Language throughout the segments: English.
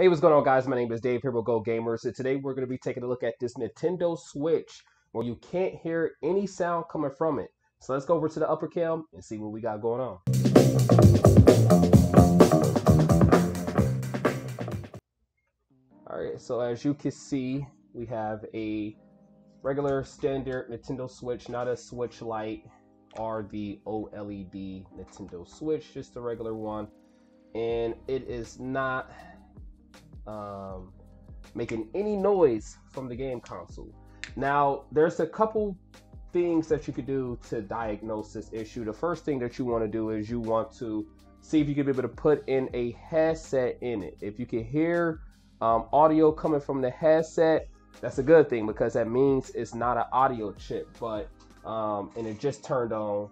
Hey, what's going on, guys? My name is Dave here with Go Gamers, and today we're going to be taking a look at this Nintendo Switch where you can't hear any sound coming from it. So let's go over to the upper cam and see what we got going on. Alright, so as you can see, we have a regular standard Nintendo Switch, not a Switch Lite or the OLED Nintendo Switch, just the regular one. And it is not making any noise from the game console. Now, there's a couple things that you could do to diagnose this issue. The first thing that you want to do is you want to see if you can be able to put in a headset in it. If you can hear audio coming from the headset, that's a good thing because that means it's not an audio chip, but and it just turned on.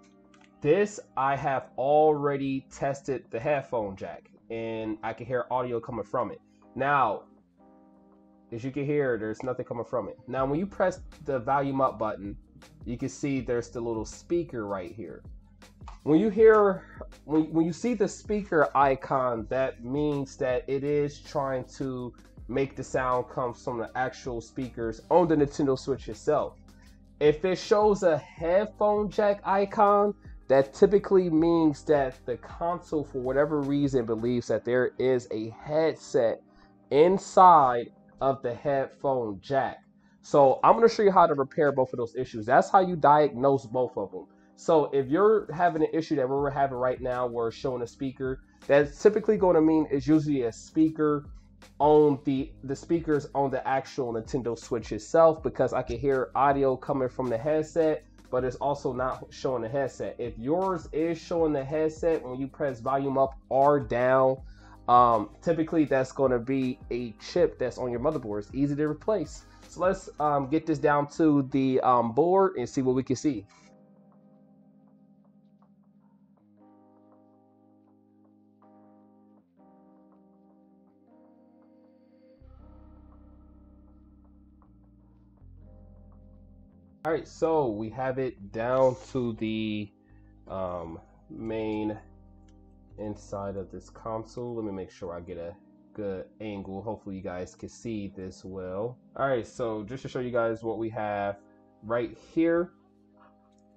This, I have already tested the headphone jack and I can hear audio coming from it. Now, as you can hear, there's nothing coming from it. Now, when you press the volume up button, you can see there's the little speaker right here. When you see the speaker icon, that means that it is trying to make the sound come from the actual speakers on the Nintendo Switch itself. If it shows a headphone jack icon, that typically means that the console, for whatever reason, believes that there is a headset inside of the headphone jack. So I'm going to show you how to repair both of those issues. That's how you diagnose both of them. So if you're having an issue that we're having right now, we're showing a speaker, that's typically going to mean it's usually a speaker on the speakers on the actual Nintendo Switch itself, because I can hear audio coming from the headset, but it's also not showing the headset. If yours is showing the headset when you press volume up or down, typically that's going to be a chip that's on your motherboard. It's easy to replace. So let's get this down to the board and see what we can see. All right, so we have it down to the main inside of this console. Let me make sure I get a good angle. Hopefully you guys can see this well. All right, so just to show you guys what we have right here,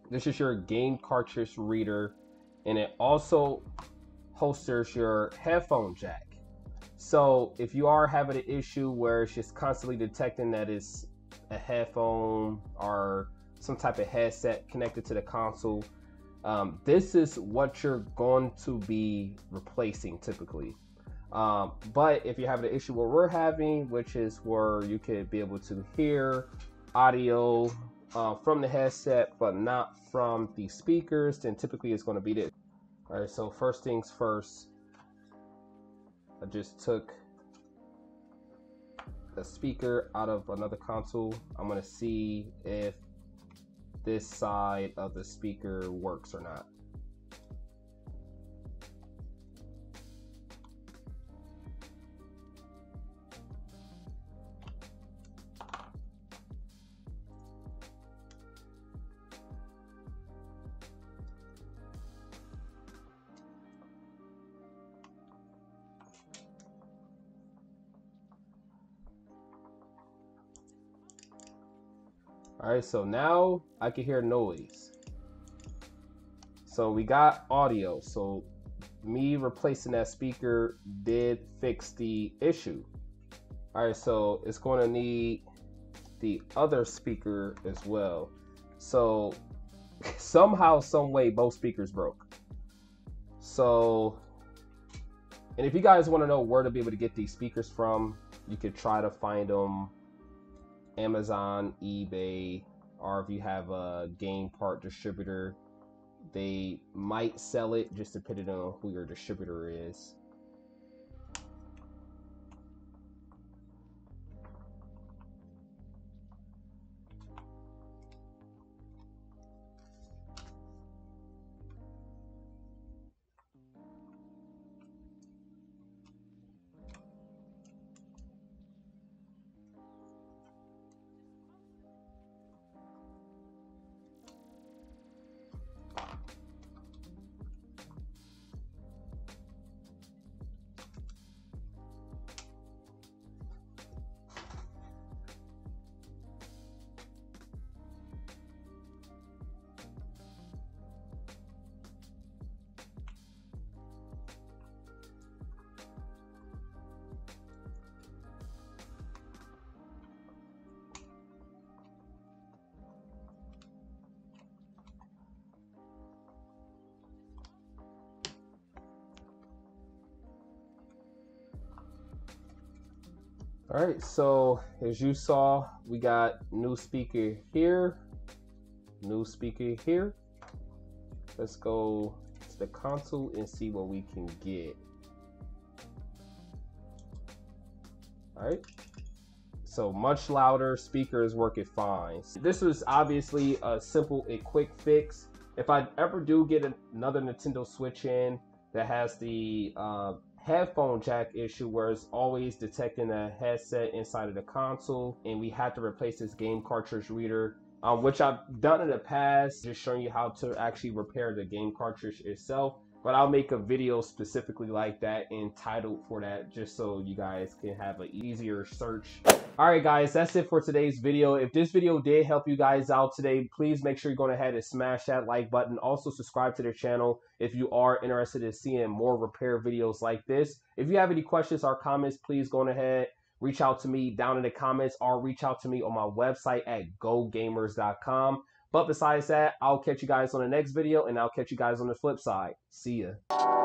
this is your game cartridge reader, and it also holsters your headphone jack. So if you are having an issue where it's just constantly detecting that it's a headphone or some type of headset connected to the console, this is what you're going to be replacing typically. But if you have the issue where we're having, which is where you could be able to hear audio from the headset but not from the speakers, then typically it's going to be this. All right, so first things first, I just took the speaker out of another console. I'm going to see if this side of the speaker works or not. All right, so now I can hear noise. So we got audio. So me replacing that speaker did fix the issue. All right, so it's going to need the other speaker as well. So somehow, some way, both speakers broke. So, and if you guys want to know where to be able to get these speakers from, you could try to find them Amazon, eBay, or if you have a game part distributor, they might sell it, just depending on who your distributor is. All right, so as you saw, we got new speaker here, new speaker here. Let's go to the console and see what we can get. All right, so much louder, speakers working fine. This is obviously a simple and quick fix. If I ever do get another Nintendo Switch in that has the headphone jack issue where it's always detecting a headset inside of the console and we have to replace this game cartridge reader, which I've done in the past, just showing you how to actually repair the game cartridge itself. But I'll make a video specifically like that entitled for that, just so you guys can have an easier search. All right, guys, that's it for today's video. If this video did help you guys out today, please make sure you go ahead and smash that like button. Also subscribe to the channel if you are interested in seeing more repair videos like this. If you have any questions or comments, please go ahead, reach out to me down in the comments or reach out to me on my website at gogamers.com. But besides that, I'll catch you guys on the next video, and I'll catch you guys on the flip side. See ya.